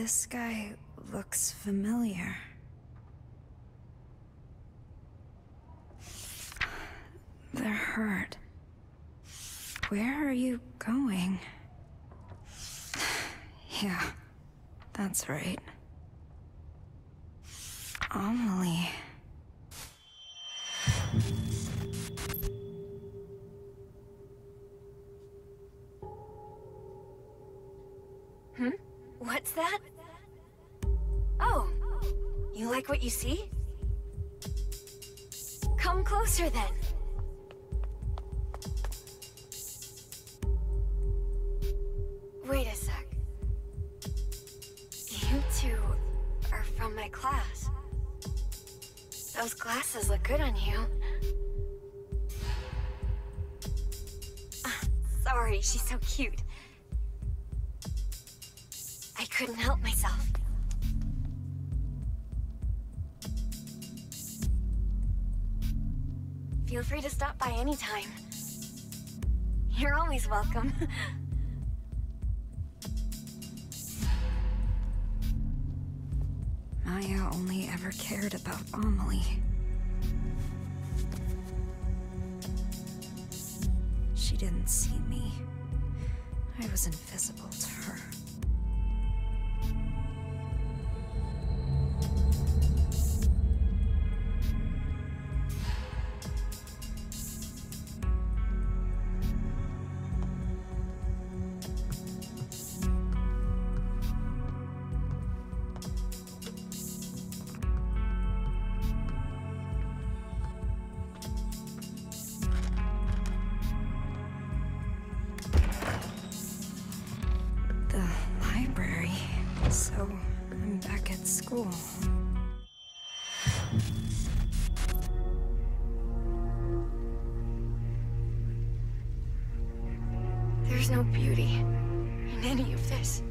This guy looks familiar. They're hurt. Where are you going? Yeah, that's right. Amelie. What's that? Oh, you like what you see? Come closer then. Wait a sec. You two are from my class. Those glasses look good on you. Sorry, she's so cute. I couldn't help myself. Feel free to stop by anytime. You're always welcome. Maya only ever cared about Amelie. She didn't see me. I was invisible to her. So, I'm back at school. There's no beauty in any of this.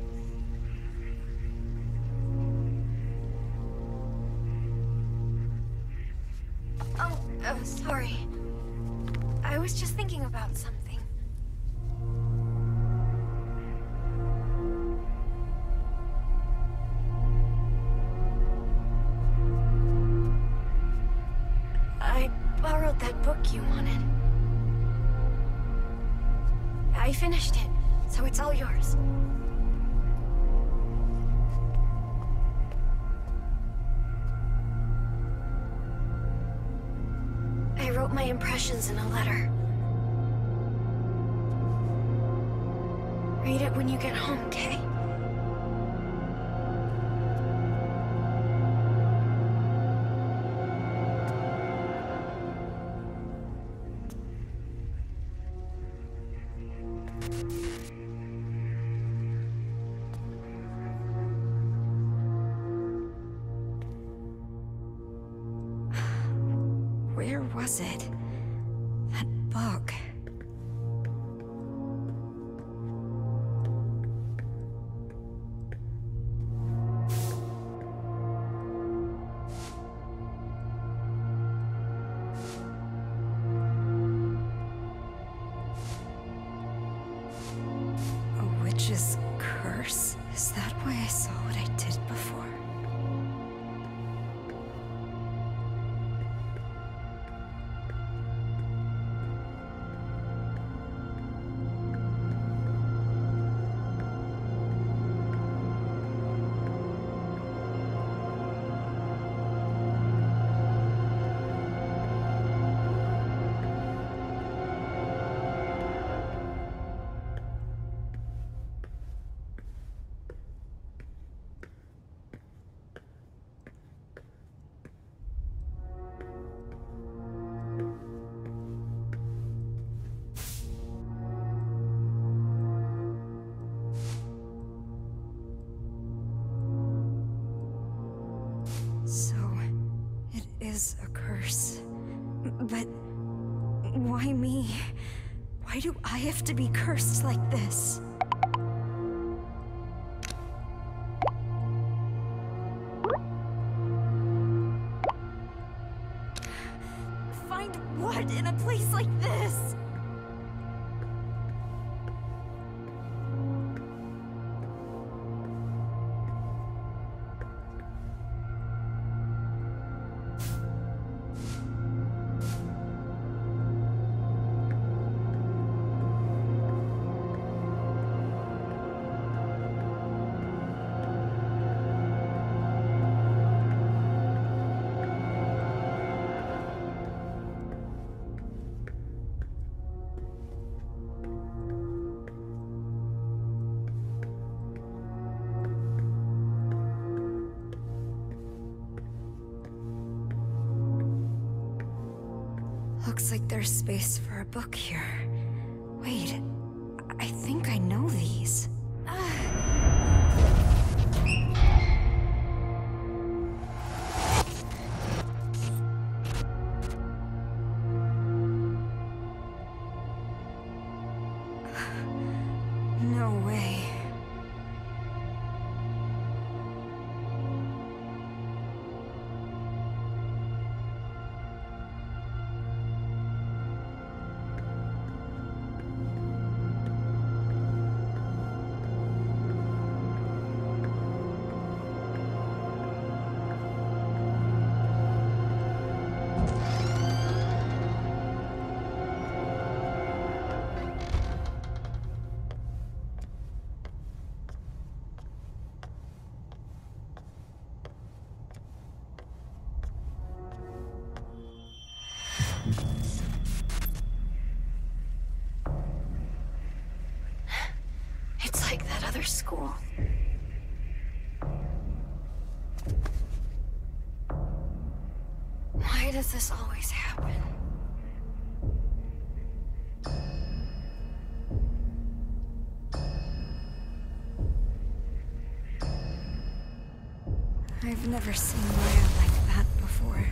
Oh, sorry. I was just thinking about something. You wanted. I finished it, so it's all yours. I wrote my impressions in a letter. Read it when you get home, okay? Where was it? That book. A witch's curse? Is that why I saw what I did before? A curse. But why me? Why do I have to be cursed like this? Find what in a place like this? Looks like there's space for a book here. Wait, I think I know these. No way. School. Why does this always happen? I've never seen Maya like that before.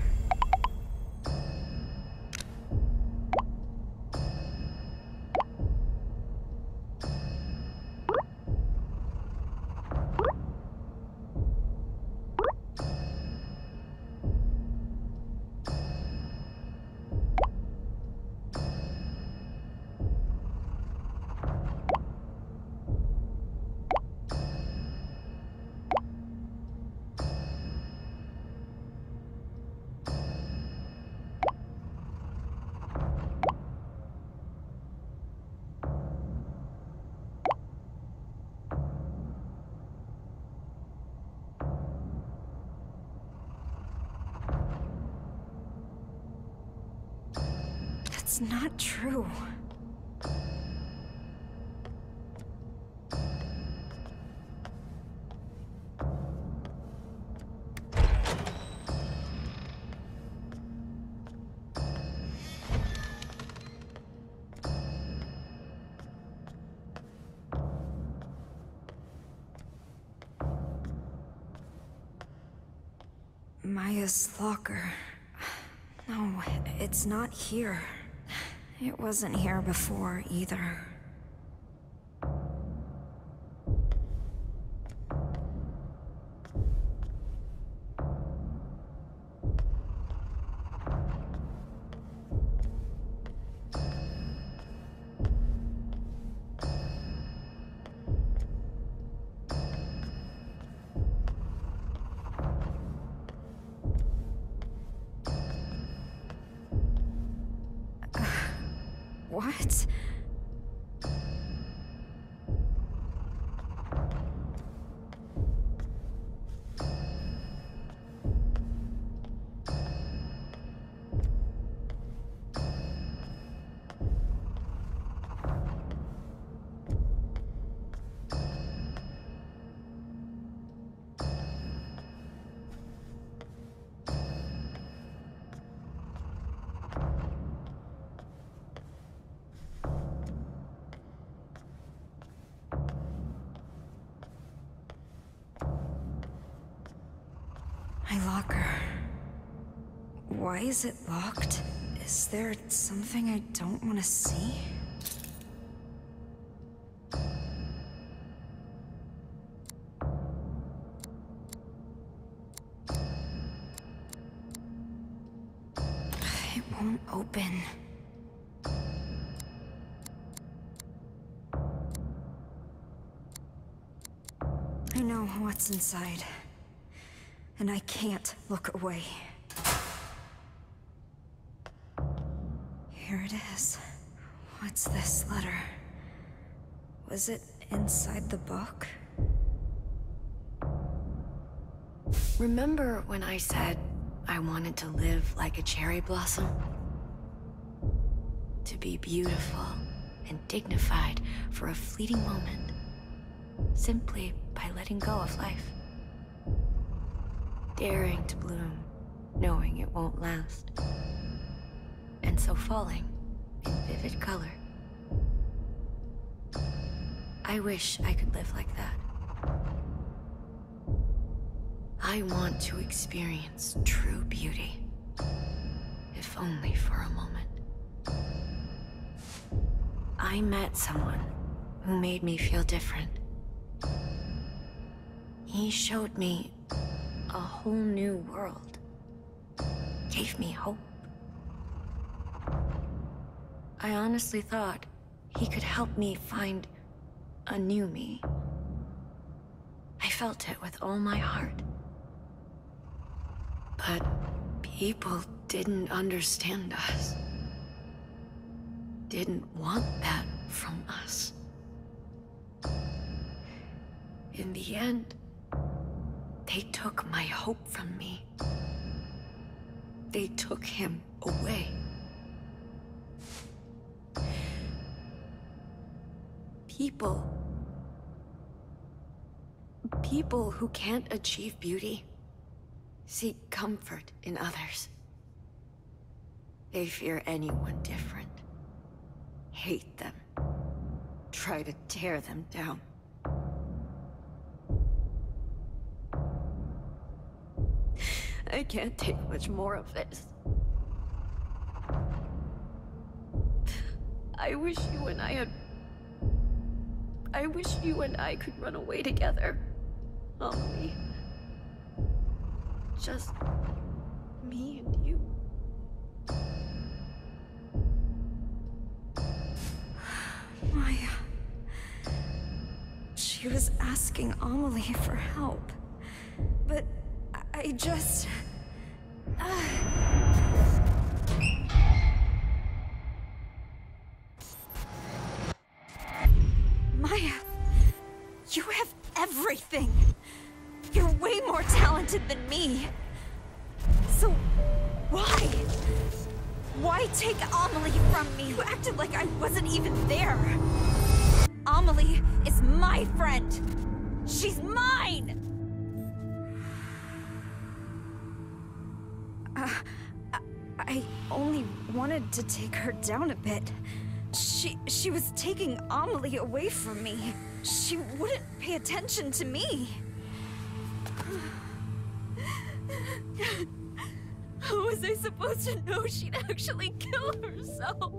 It's not true. Maya's locker. No, it's not here. It wasn't here before, either. What? My locker. Why is it locked? Is there something I don't want to see? It won't open. I know what's inside. And I can't look away. Here it is. What's this letter? Was it inside the book? Remember when I said I wanted to live like a cherry blossom? To be beautiful and dignified for a fleeting moment, simply by letting go of life. Daring to bloom, knowing it won't last. And so falling, in vivid color. I wish I could live like that. I want to experience true beauty, if only for a moment. I met someone who made me feel different. He showed me a whole new world, gave me hope. I honestly thought he could help me find a new me. I felt it with all my heart. But people didn't understand us. Didn't want that from us. In the end, they took my hope from me. They took him away. People who can't achieve beauty seek comfort in others. They fear anyone different, hate them, try to tear them down. I can't take much more of this. I wish you and I could run away together, Amelie. Just me and you. Maya. She was asking Amelie for help, but I just... Maya, you have everything. You're way more talented than me. So why? Why take Amelie from me? You acted like I wasn't even there. Amelie is my friend. She's mine! I only wanted to take her down a bit. She was taking Amelie away from me. She wouldn't pay attention to me. How was I supposed to know she'd actually kill herself?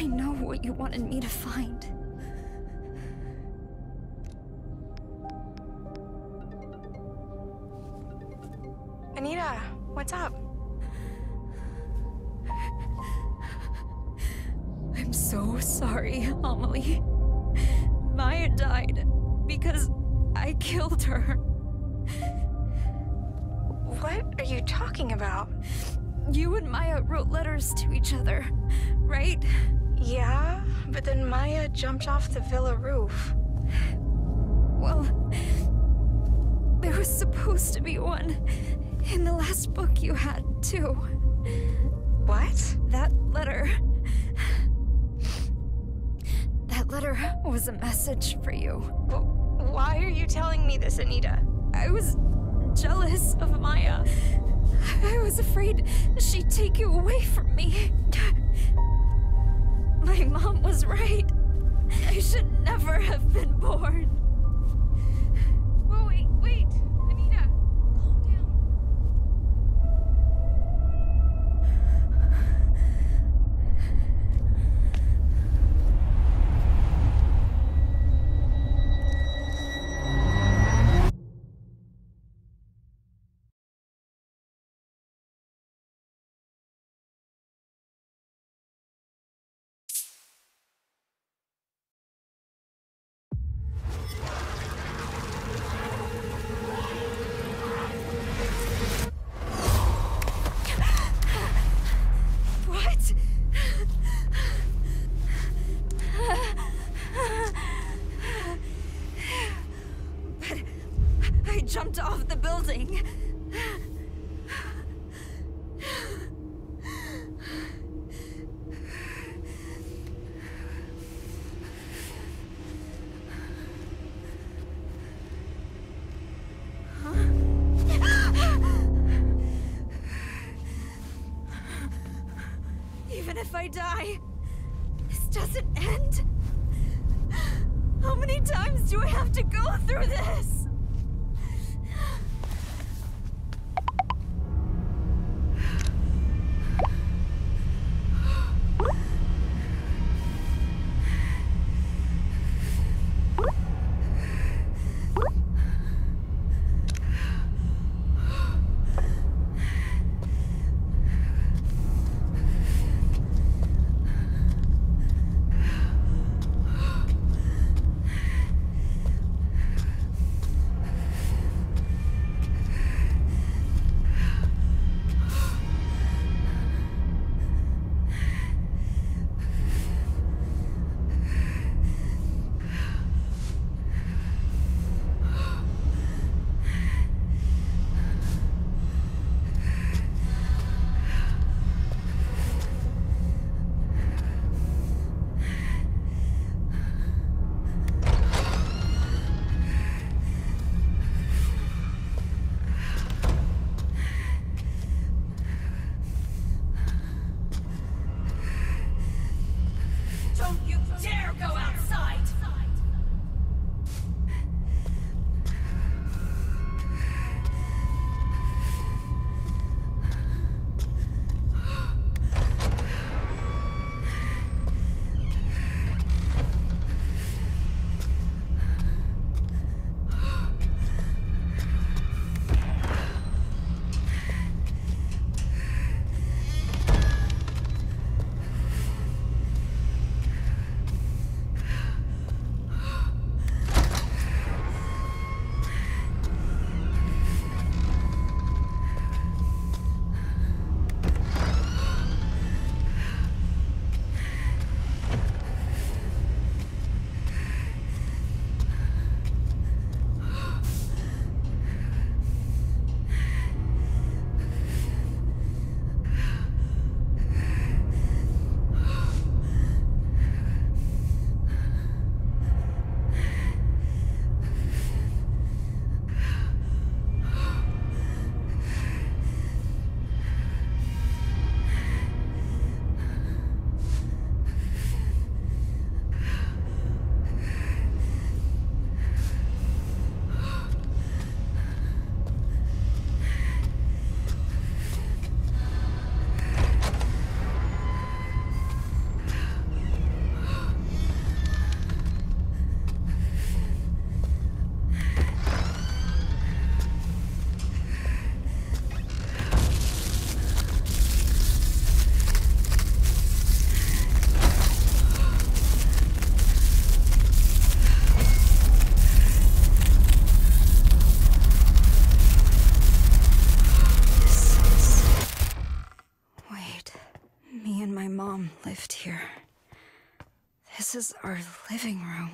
I know what you wanted me to find. Anita, what's up? I'm so sorry, Amelie. Maya died because I killed her. What are you talking about? You and Maya wrote letters to each other, right? Yeah, but then Maya jumped off the villa roof. Well, there was supposed to be one in the last book you had, too. What? That letter was a message for you. Why are you telling me this, Anita? I was jealous of Maya. I was afraid she'd take you away from me. My mom was right. I should never have been born. Whoa, wait, Anita, calm down. Jumped off the building. Even if I die, this doesn't end. How many times do I have to go through this? This is our living room.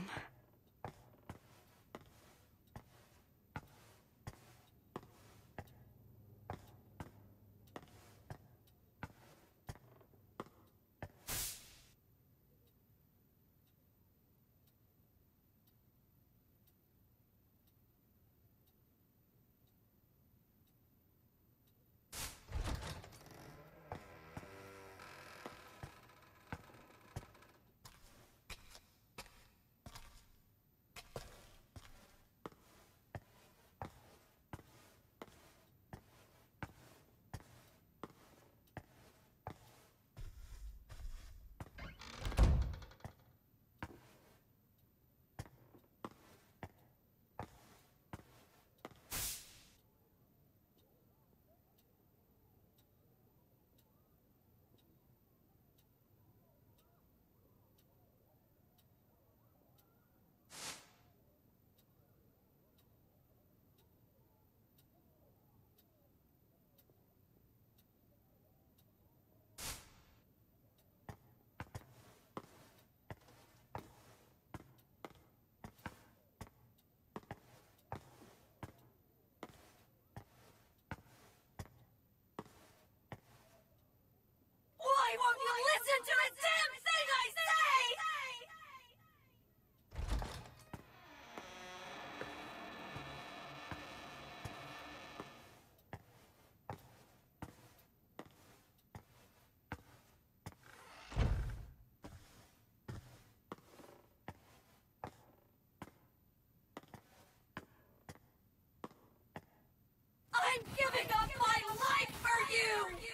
Why won't you listen to a damn thing I say? I'm giving up my life for you!